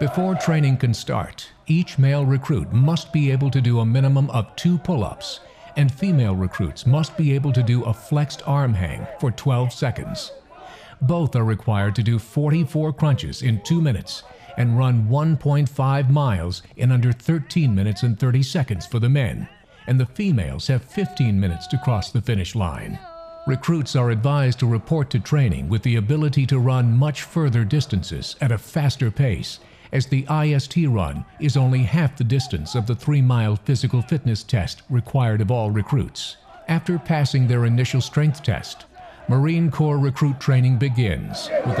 Before training can start, each male recruit must be able to do a minimum of 2 pull-ups, and female recruits must be able to do a flexed arm hang for 12 seconds. Both are required to do 44 crunches in 2 minutes and run 1.5 miles in under 13 minutes and 30 seconds for the men, and the females have 15 minutes to cross the finish line. Recruits are advised to report to training with the ability to run much further distances at a faster pace, as the IST run is only half the distance of the 3-mile physical fitness test required of all recruits. After passing their initial strength test, Marine Corps recruit training begins with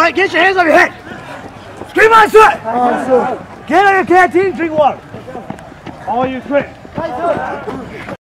Right, get your hands on your head! Scream on, sir! Get on your canteen, drink water! All you quit!